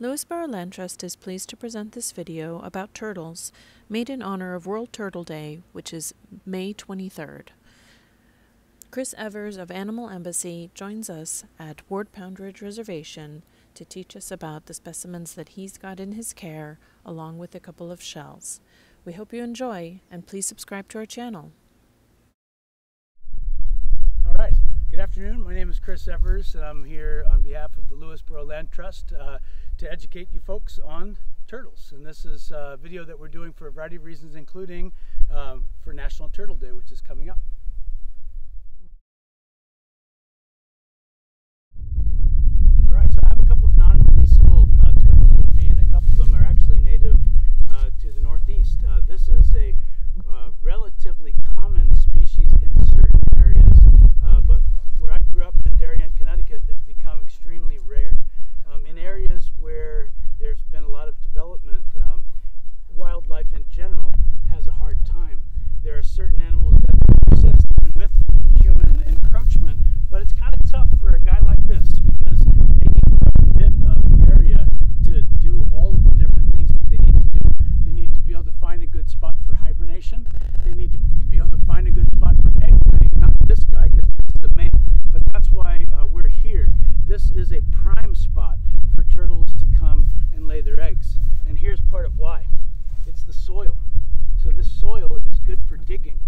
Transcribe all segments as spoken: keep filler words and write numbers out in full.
Lewisboro Land Trust is pleased to present this video about turtles made in honor of World Turtle Day, which is May twenty-third. Chris Evers of Animal Embassy joins us at Ward Pound Ridge Reservation to teach us about the specimens that he's got in his care, along with a couple of shells. We hope you enjoy, and please subscribe to our channel. All right, good afternoon. My name is Chris Evers, and I'm here on behalf of the Lewisboro Land Trust uh, to educate you folks on turtles. And this is a video that we're doing for a variety of reasons, including um, for National Turtle Day, which is coming up. All right, so I have a couple of non-releasable uh, turtles with me, and a couple of them are actually native uh, to the Northeast. Uh, this is a uh, relatively common species in certain areas, uh, but where I grew up in Darien, Connecticut, it's become extremely rare. Um, in areas where there's been a lot of development, um, wildlife in general has a hard time. There are certain animals that persist with human encroachment, but it's kind of tough for a guy like this because they need a bit of area to do all of the different things that they need to do. They need to be able to find a good spot for hibernation. They need to be able to find a good spot for egg laying. Not this guy, because that's the male, but that's why uh, we're here. This is a prime spot for turtles to come and lay their eggs. And here's part of why. It's the soil. So this soil is good for digging.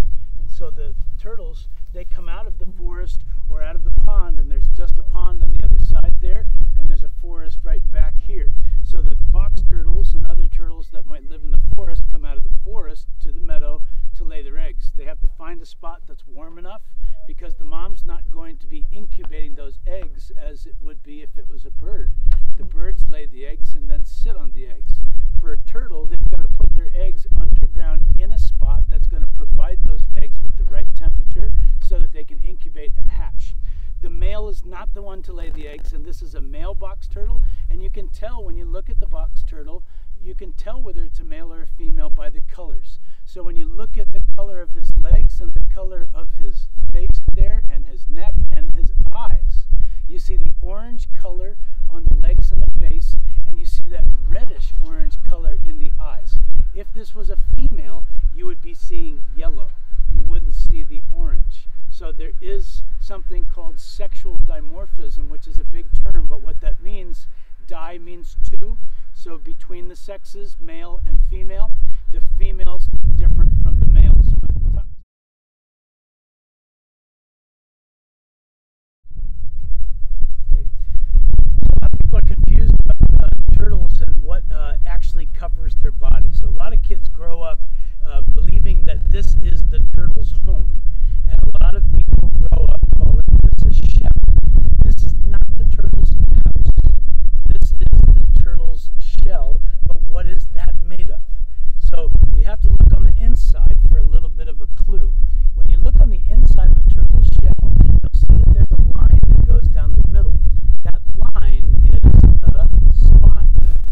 And so the turtles, they come out of the forest or out of the pond, and there's just a pond on the other side there, and there's a forest right back here. So the box turtles and other turtles that might live in the forest come out of the forest to the meadow to lay their eggs. They have to find a spot that's warm enough, because the mom's not going to be incubating those eggs as it would be if it was a bird. The birds lay the eggs and then sit on the eggs. For a turtle, they've got to put their eggs underground in a spot that's going to provide those eggs with the right temperature so that they can incubate and hatch. The male is not the one to lay the eggs, and this is a male box turtle, and you can tell when you look at the box turtle, you can tell whether it's a male or a female by the colors. So when you look at the color of his legs and the color of his face there and his neck and his eyes, you see the orange color on the legs and the face, and you see that reddish orange color in the eyes. If this was a female, you would be seeing yellow. You wouldn't see the orange. So there is something called sexual dimorphism, which is a big term, but what that means, di means two. So between the sexes, male and female, the females are different from the males. Okay. A lot of people are confused about uh, turtles and what uh, actually covers their body. So a lot of kids grow up uh, believing that this is the turtle's home, and a lot of people grow up calling this a shell. This is not the turtle's house. This is the turtle's shell, but what is that made of? So we have to look on the inside for a little bit of a clue. When you look on the inside of a turtle's shell, you'll see that there's a line that goes down the middle. That line is the spine.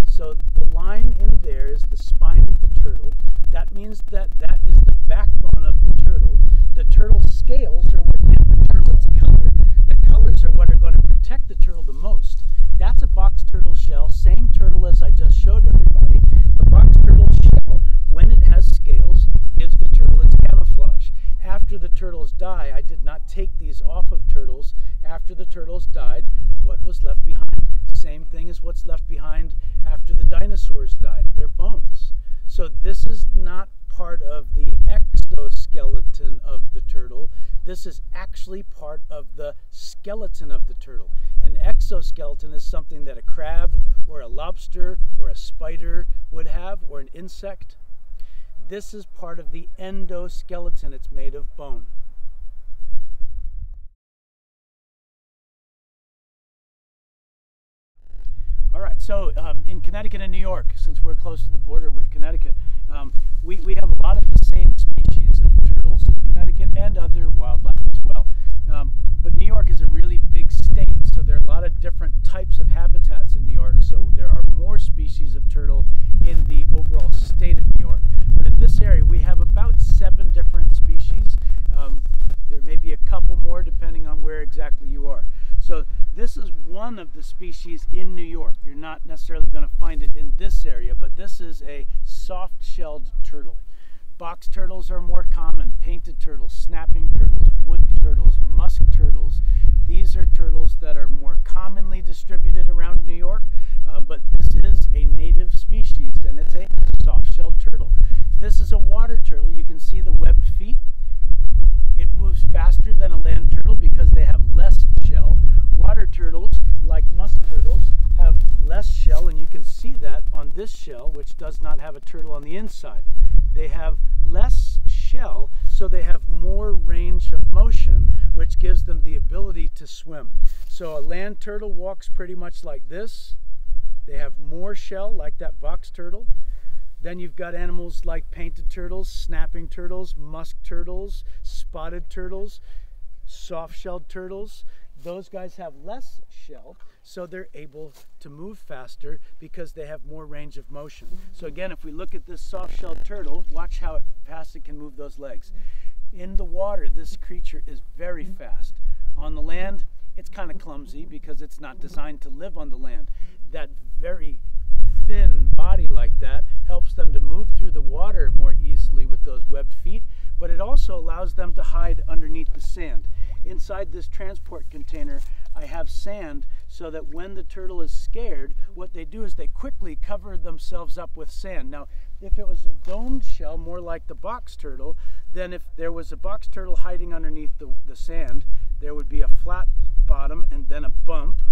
So the line in there is the spine of the turtle. That means that that is the backbone of the turtle. The turtle scales are what give the turtle its color. The colors are what are going to protect the turtle the most. That's a box turtle shell, same turtle as I just showed everybody. The box turtle shell, when it has scales, gives the turtle its camouflage. After the turtles die, I did not take these off of turtles. After the turtles died, what was left behind? Same thing as what's left behind after the dinosaurs died, their bones. So this is not part of the exoskeleton of the turtle. This is actually part of the skeleton of the turtle. An exoskeleton is something that a crab or a lobster or a spider would have, or an insect. This is part of the endoskeleton. It's made of bone. All right, so um, in Connecticut and New York, since we're close to the border with Connecticut, um, we, we have a lot of the same species of turtles in Connecticut and other wildlife as well. Um, but New York is a really big state, so there are a lot of different types of habitats in New York, so there are more species of turtle in the overall state of New York. But in this area, we have about seven different species. Um, there may be a couple more depending on where exactly you are. So this is one of the species in New York. You're not necessarily going to find it in this area, but this is a soft-shelled turtle. Box turtles are more common. Painted turtles, snapping turtles, wood turtles, musk turtles. These are turtles that are more commonly distributed around New York, uh, but this is a native species, and it's a soft-shelled turtle. This is a water turtle. You can see the webbed feet. It moves faster than a land turtle because they have less shell. Water turtles, like musk turtles, have less shell, and you can see that on this shell, which does not have a turtle on the inside. They have less shell, so they have more range of motion, which gives them the ability to swim. So a land turtle walks pretty much like this. They have more shell, like that box turtle. Then you've got animals like painted turtles, snapping turtles, musk turtles, spotted turtles, soft-shelled turtles. Those guys have less shell, so they're able to move faster because they have more range of motion. So again, if we look at this soft-shelled turtle, watch how fast it can move those legs. In the water, this creature is very fast. On the land, it's kind of clumsy because it's not designed to live on the land. That very thin body like that helps them to move through the water more easily with those webbed feet, but it also allows them to hide underneath the sand. Inside this transport container, I have sand so that when the turtle is scared, what they do is they quickly cover themselves up with sand. Now, if it was a domed shell, more like the box turtle, then if there was a box turtle hiding underneath the, the sand, there would be a flat bottom and then a bump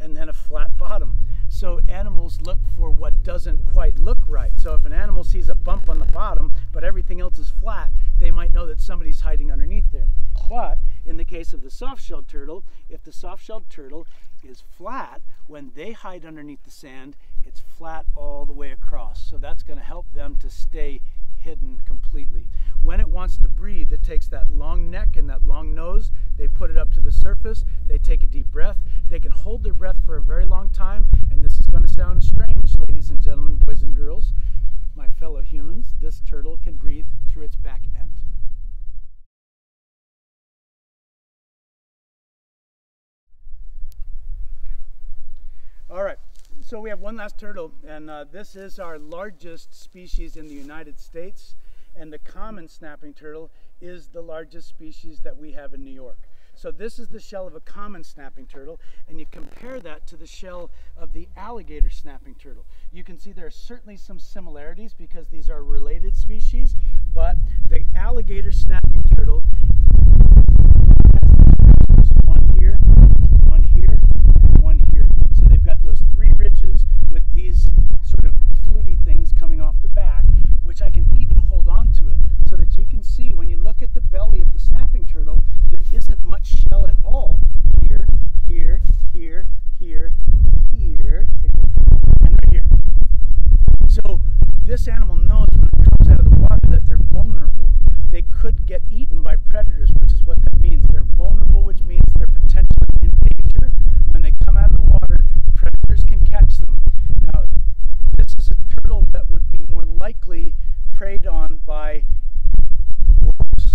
and then a flat bottom. So animals look for what doesn't quite look right. So if an animal sees a bump on the bottom, but everything else is flat, they might know that somebody's hiding underneath there. But in the case of the soft-shelled turtle, if the soft-shelled turtle is flat, when they hide underneath the sand, it's flat all the way across. So that's going to help them to stay hidden completely. When it wants to breathe, it takes that long neck and that long nose, they put it up to the surface, they take a deep breath, they can hold their breath for a very long time, and this is going to sound strange, ladies and gentlemen, boys and girls, my fellow humans, this turtle can breathe through its back end. All right. So we have one last turtle, and uh, this is our largest species in the United States, and the common snapping turtle is the largest species that we have in New York. So this is the shell of a common snapping turtle, and you compare that to the shell of the alligator snapping turtle. You can see there are certainly some similarities because these are related species, but the alligator snapping turtle has one here, one here, and one here. So they've got those three ridges with these sort of fluty things coming off the back, which I can even hold on to it so that you can see when you look at the belly of the snapping turtle, there isn't much shell at all. Here, here, here, here, here, tickle, tickle, and right here. So this animal knows when it comes out of the water that they're vulnerable. They could get eaten by predators, which is what that means. They're vulnerable, which means they're potentially in danger. When they come out of the water, predators can catch them. Now, this is a turtle that would be more likely preyed on by wolves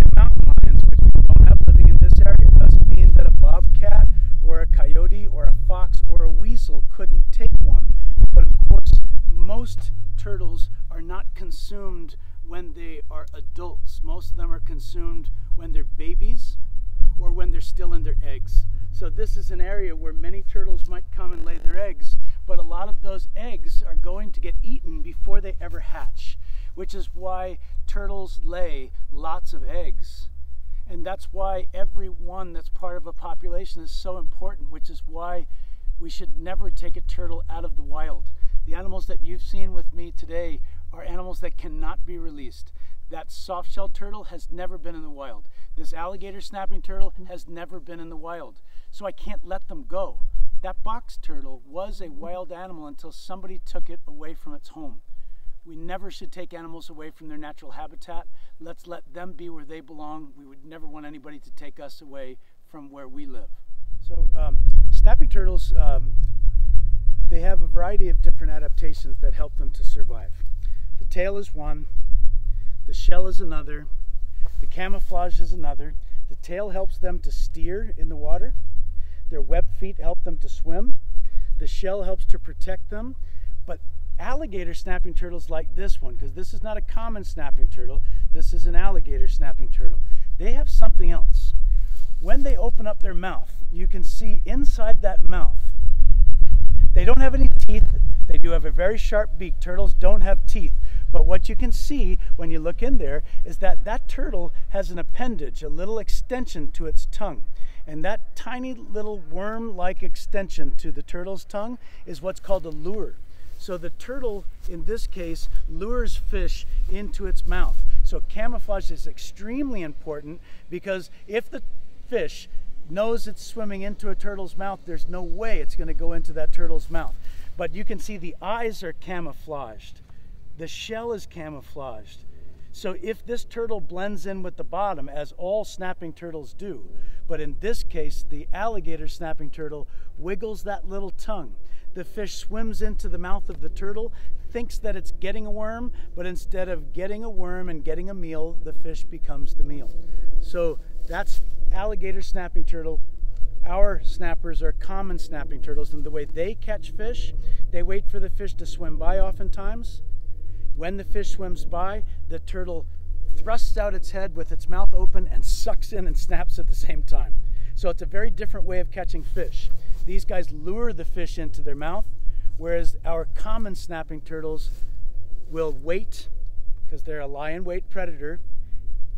and mountain lions, which we don't have living in this area. It doesn't mean that a bobcat or a coyote or a fox or a weasel couldn't take one. But of course, most turtles are not consumed when they are adults. Most of them are consumed when they're babies or when they're still in their eggs. So this is an area where many turtles might come and lay their eggs, but a lot of those eggs are going to get eaten before they ever hatch, which is why turtles lay lots of eggs. And that's why every one that's part of a population is so important, which is why we should never take a turtle out of the wild. The animals that you've seen with me today are animals that cannot be released. That soft-shelled turtle has never been in the wild. This alligator snapping turtle has never been in the wild. So I can't let them go. That box turtle was a wild animal until somebody took it away from its home. We never should take animals away from their natural habitat. Let's let them be where they belong. We would never want anybody to take us away from where we live. So um, snapping turtles, um, they have a variety of different adaptations that help them to survive. The tail is one. The shell is another, the camouflage is another. The tail helps them to steer in the water. Their webbed feet help them to swim. The shell helps to protect them. But alligator snapping turtles like this one, because this is not a common snapping turtle, this is an alligator snapping turtle. They have something else. When they open up their mouth, you can see inside that mouth. They don't have any teeth. They do have a very sharp beak. Turtles don't have teeth. But what you can see when you look in there is that that turtle has an appendage, a little extension to its tongue. And that tiny little worm-like extension to the turtle's tongue is what's called a lure. So the turtle, in this case, lures fish into its mouth. So camouflage is extremely important, because if the fish knows it's swimming into a turtle's mouth, there's no way it's going to go into that turtle's mouth. But you can see the eyes are camouflaged. The shell is camouflaged. So if this turtle blends in with the bottom, as all snapping turtles do, but in this case, the alligator snapping turtle wiggles that little tongue. The fish swims into the mouth of the turtle, thinks that it's getting a worm, but instead of getting a worm and getting a meal, the fish becomes the meal. So that's alligator snapping turtle. Our snappers are common snapping turtles, and the way they catch fish, they wait for the fish to swim by oftentimes. When the fish swims by, the turtle thrusts out its head with its mouth open and sucks in and snaps at the same time. So it's a very different way of catching fish. These guys lure the fish into their mouth, whereas our common snapping turtles will wait, because they're a lie in wait predator,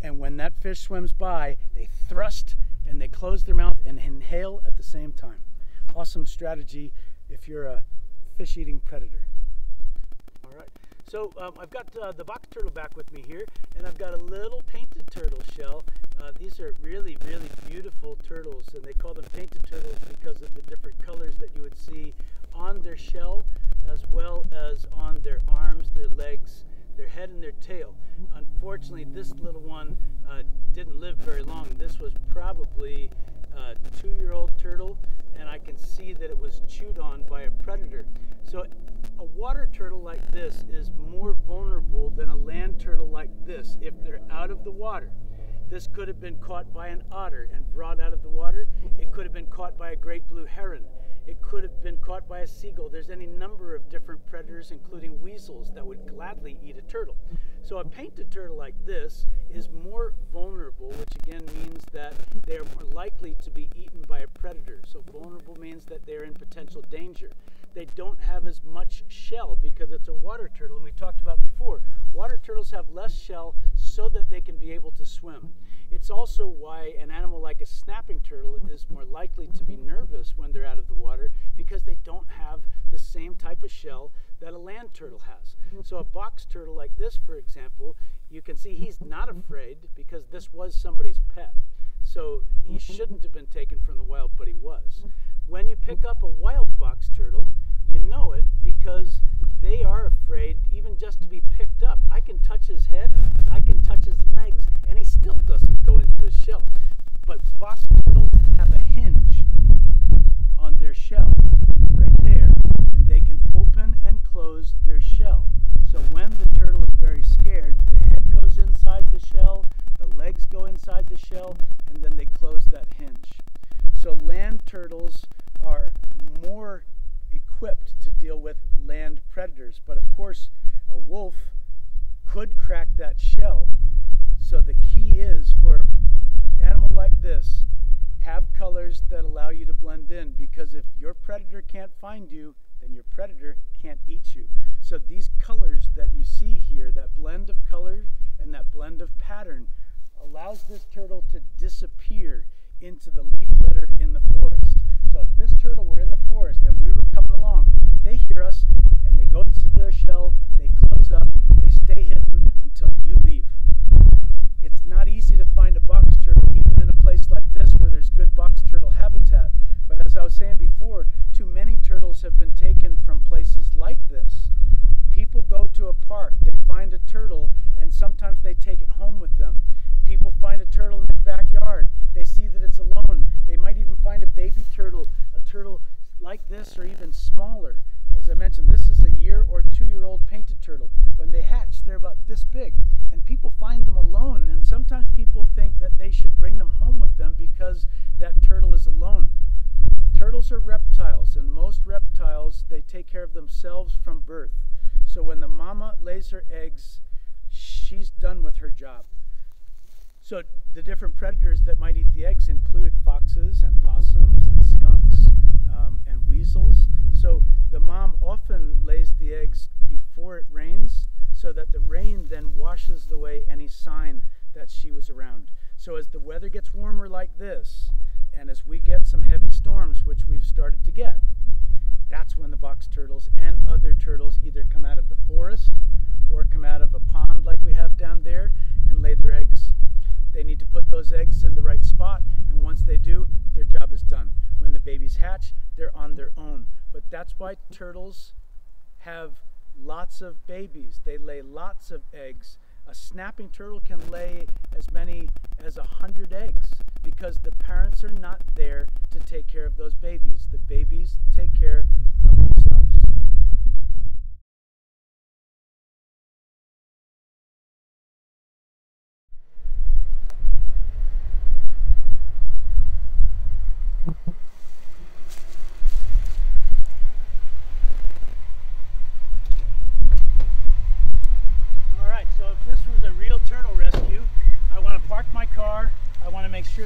and when that fish swims by, they thrust and they close their mouth and inhale at the same time. Awesome strategy if you're a fish-eating predator. All right, so um, I've got uh, the box turtle back with me here, and I've got a little painted turtle shell. Uh, these are really, really beautiful turtles, and they call them painted turtles because of the different colors that you would see on their shell, as well as on their arms, their legs, their head, and their tail. Unfortunately, this little one uh, didn't live very long. This was probably a two-year-old turtle, and I can see that it was chewed on by a predator. So a water turtle like this is more vulnerable than a land turtle like this if they're out of the water. This could have been caught by an otter and brought out of the water. It could have been caught by a great blue heron. It could have been caught by a seagull. There's any number of different predators, including weasels, that would gladly eat a turtle. So a painted turtle like this is more vulnerable, which again means that they're more likely to be eaten by a predator. So vulnerable means that they're in potential danger. They don't have as much shell because it's a water turtle, and we talked about before. Water turtles have less shell so that they can be able to swim. It's also why an animal like a snapping turtle is more likely to be nervous when they're out of the water, because they don't have the same type of shell that a land turtle has. So a box turtle like this, for example, you can see he's not afraid because this was somebody's pet. So he shouldn't have been taken from the wild, but he was. When you pick up a wild box turtle, you know it because they are afraid even just to be picked up. I can touch his head, I can touch his legs, and he still doesn't go into his shell. But box turtles have a hinge on their shell, right there, and they can open and close their shell. So when the turtle is very scared, the head goes inside the shell, the legs go inside the shell, and then they close that hinge. So land turtles are more equipped to deal with land predators, but of course a wolf could crack that shell. So the key is, for an animal like this, have colors that allow you to blend in, because if your predator can't find you, then your predator can't eat you. So these colors that you see here, that blend of color and that blend of pattern, allows this turtle to disappear into the leaf litter in the forest. So if this turtle were in the forest and we were coming along, they hear us and they go into their shell, they close up, they stay hidden until you leave. It's not easy to find a box turtle, even in a place like this where there's good box turtle habitat. But as I was saying before, too many turtles have been taken from places like this. People go to a park, they find a turtle, and sometimes they take it home with them. People find a turtle in the backyard. They see that it's alone. They might even find a baby turtle, a turtle like this or even smaller. As I mentioned, this is a year or two-year-old painted turtle. When they hatch, they're about this big, and people find them alone. And sometimes people think that they should bring them home with them because that turtle is alone. Turtles are reptiles, and most reptiles, they take care of themselves from birth. So when the mama lays her eggs, she's done with her job. So the different predators that might eat the eggs include foxes and possums and skunks um, and weasels. So the mom often lays the eggs before it rains, so that the rain then washes away any sign that she was around. So as the weather gets warmer like this, and as we get some heavy storms, which we've started to get, that's when the box turtles and other turtles either come out of the forest or come out of a pond like we have down there and lay their eggs. They need to put those eggs in the right spot, and once they do, their job is done. When the babies hatch, they're on their own. But that's why turtles have lots of babies. They lay lots of eggs. A snapping turtle can lay as many as a hundred eggs because the parents are not there to take care of those babies. The babies take care of themselves.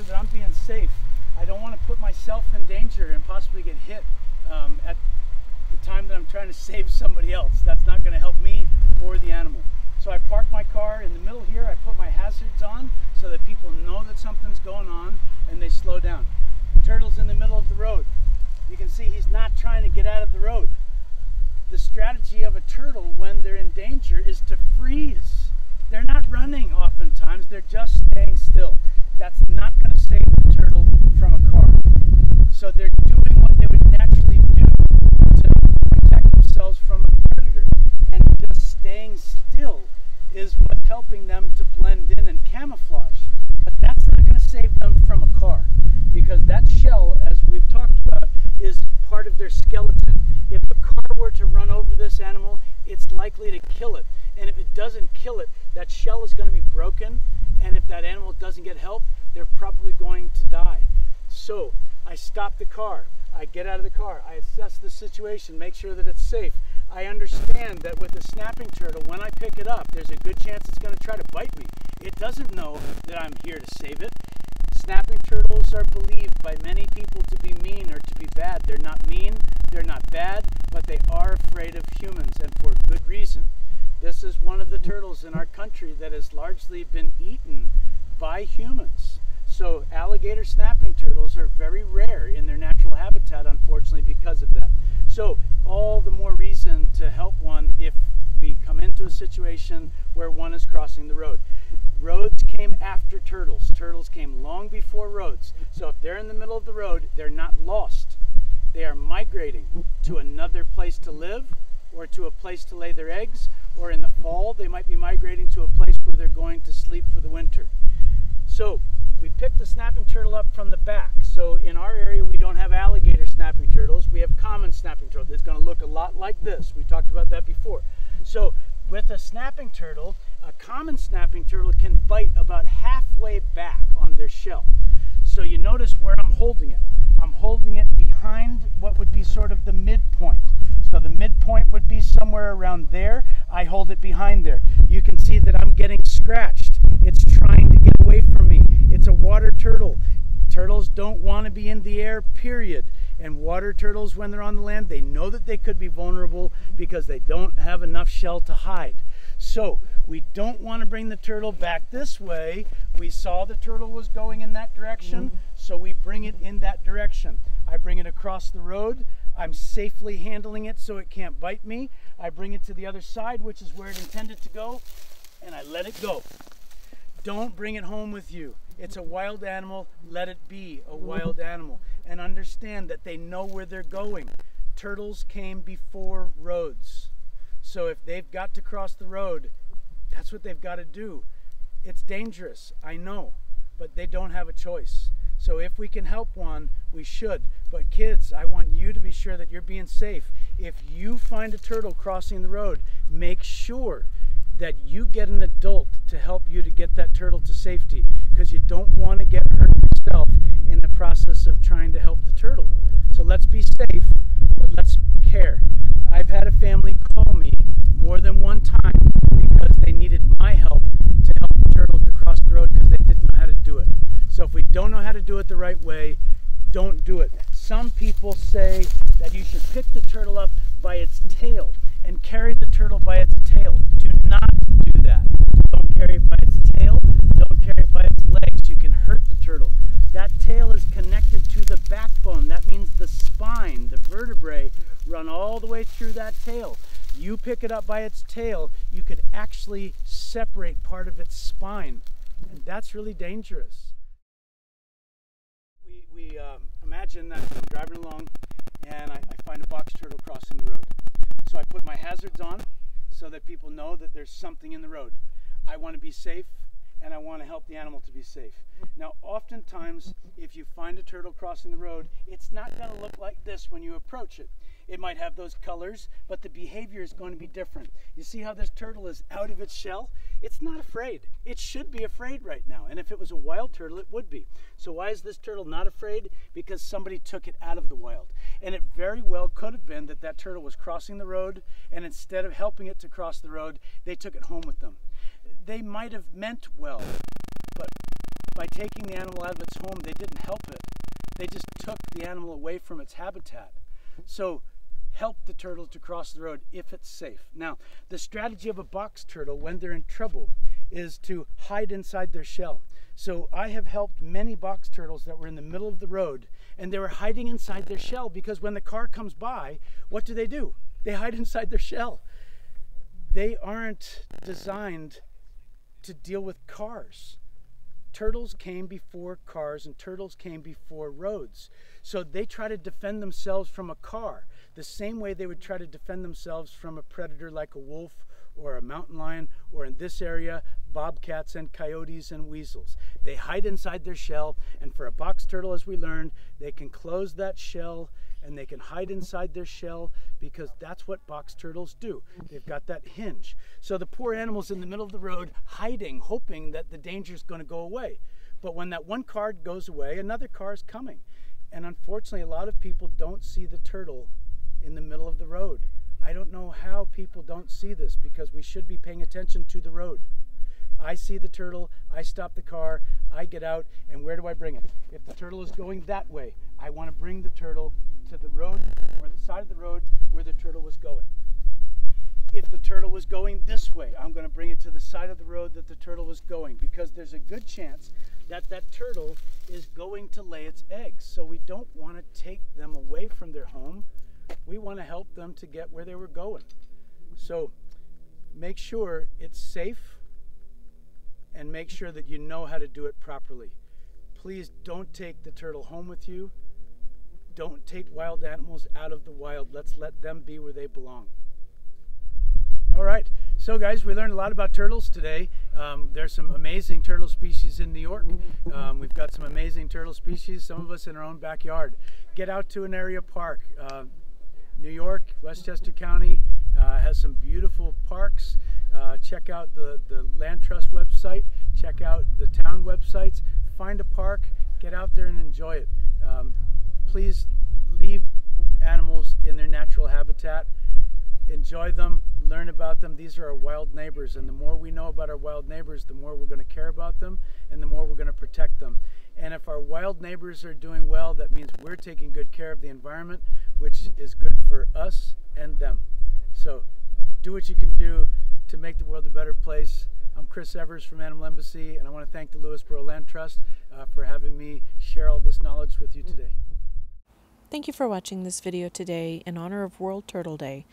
That I'm being safe. I don't want to put myself in danger and possibly get hit um, at the time that I'm trying to save somebody else. That's not going to help me or the animal. So I park my car in the middle here. I put my hazards on so that people know that something's going on and they slow down. The turtle's in the middle of the road. You can see he's not trying to get out of the road. The strategy of a turtle when they're in danger is to freeze. They're not running oftentimes. They're just staying still. That's not going to save the turtle from a car. So they're doing what they would naturally do to protect themselves from a predator. And just staying still is what's helping them to blend in and camouflage. But that's not going to save them from a car, because that shell, as we've talked about, is part of their skeleton. If a car were to run over this animal, it's likely to kill it. And if it doesn't kill it, that shell is going to be broken. And if that animal doesn't get help, they're probably going to die. So I stop the car. I get out of the car. I assess the situation, make sure that it's safe. I understand that with the snapping turtle, when I pick it up, there's a good chance it's going to try to bite me. It doesn't know that I'm here to save it. Snapping turtles are believed by many people to be mean or to be bad. They're not mean, they're not bad, but they are afraid of humans, and for good reason. This is one of the turtles in our country that has largely been eaten by humans. So alligator snapping turtles are very rare in their natural habitat, unfortunately, because of that. So all the more reason to help one if we come into a situation where one is crossing the road. Roads came after turtles. Turtles came long before roads. So if they're in the middle of the road, they're not lost. They are migrating to another place to live, or to a place to lay their eggs, or in the fall, they might be migrating to a place where they're going to sleep for the winter. So we picked the snapping turtle up from the back. So in our area, we don't have alligator snapping turtles. We have common snapping turtles. It's going to look a lot like this. We talked about that before. So with a snapping turtle, a common snapping turtle can bite about halfway back on their shell. So you notice where I'm holding it. I'm holding it behind what would be sort of the midpoint. So the midpoint would be somewhere around there. I hold it behind there. You can see that I'm getting scratched. It's trying to get away from me. It's a water turtle. Turtles don't want to be in the air, period. And water turtles, when they're on the land, they know that they could be vulnerable because they don't have enough shell to hide. So we don't want to bring the turtle back this way. We saw the turtle was going in that direction, so we bring it in that direction. I bring it across the road. I'm safely handling it so it can't bite me. I bring it to the other side, which is where it intended to go, and I let it go. Don't bring it home with you. It's a wild animal. Let it be a wild animal. And understand that they know where they're going. Turtles came before roads. So if they've got to cross the road, that's what they've got to do. It's dangerous, I know, but they don't have a choice. So if we can help one, we should. But kids, I want you to be sure that you're being safe. If you find a turtle crossing the road, make sure that you get an adult to help you to get that turtle to safety, because you don't want to get hurt yourself in the process of trying to help the turtle. So let's be safe, but let's care. I've had a family call me more than one time because they needed my help to help the turtle to cross the road because they didn't know how to do it. So if we don't know how to do it the right way, don't do it. Some people say that you should pick the turtle up by its tail and carry the turtle by its tail. Do not do that. Don't carry it by its tail. Don't carry it by its legs. You can hurt the turtle. That tail is connected to the backbone. That means the spine, the vertebrae, run all the way through that tail. You pick it up by its tail, you could actually separate part of its spine. And that's really dangerous. We, we uh, imagine that I'm driving along and I, I find a box turtle crossing the road. So I put my hazards on so that people know that there's something in the road. I want to be safe and I want to help the animal to be safe. Now, oftentimes, if you find a turtle crossing the road, it's not going to look like this when you approach it. It might have those colors, but the behavior is going to be different. You see how this turtle is out of its shell? It's not afraid. It should be afraid right now. And if it was a wild turtle, it would be. So why is this turtle not afraid? Because somebody took it out of the wild. And it very well could have been that that turtle was crossing the road, and instead of helping it to cross the road, they took it home with them. They might have meant well, but by taking the animal out of its home, they didn't help it. They just took the animal away from its habitat. So help the turtle to cross the road if it's safe. Now, the strategy of a box turtle when they're in trouble is to hide inside their shell. So I have helped many box turtles that were in the middle of the road and they were hiding inside their shell because when the car comes by, what do they do? They hide inside their shell. They aren't designed to deal with cars. Turtles came before cars and turtles came before roads. So they try to defend themselves from a car the same way they would try to defend themselves from a predator like a wolf or a mountain lion, or in this area, bobcats and coyotes and weasels. They hide inside their shell, and for a box turtle, as we learned, they can close that shell and they can hide inside their shell because that's what box turtles do. They've got that hinge. So the poor animal's in the middle of the road hiding, hoping that the danger's gonna go away. But when that one car goes away, another car's coming. And unfortunately, a lot of people don't see the turtle in the middle of the road. I don't know how people don't see this because we should be paying attention to the road. I see the turtle, I stop the car, I get out, and where do I bring it? If the turtle is going that way, I want to bring the turtle to the road or the side of the road where the turtle was going. If the turtle was going this way, I'm going to bring it to the side of the road that the turtle was going because there's a good chance that that turtle is going to lay its eggs. So we don't want to take them away from their home. We want to help them to get where they were going. So make sure it's safe and make sure that you know how to do it properly. Please don't take the turtle home with you. Don't take wild animals out of the wild. Let's let them be where they belong. All right, so guys, we learned a lot about turtles today. Um, there's some amazing turtle species in New York. Um, we've got some amazing turtle species, some of us in our own backyard. Get out to an area park. Uh, New York, Westchester County uh, has some beautiful parks. Uh, check out the, the Land Trust website, check out the town websites, find a park, get out there and enjoy it. Um, please leave animals in their natural habitat, enjoy them, learn about them. These are our wild neighbors, and the more we know about our wild neighbors, the more we're going to care about them and the more we're going to protect them. And if our wild neighbors are doing well, that means we're taking good care of the environment, which is good for us and them. So do what you can do to make the world a better place. I'm Chris Evers from Animal Embassy, and I want to thank the Lewisboro Land Trust uh, for having me share all this knowledge with you today. Thank you for watching this video today in honor of World Turtle Day.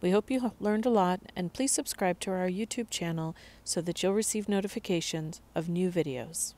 We hope you learned a lot, and please subscribe to our YouTube channel so that you'll receive notifications of new videos.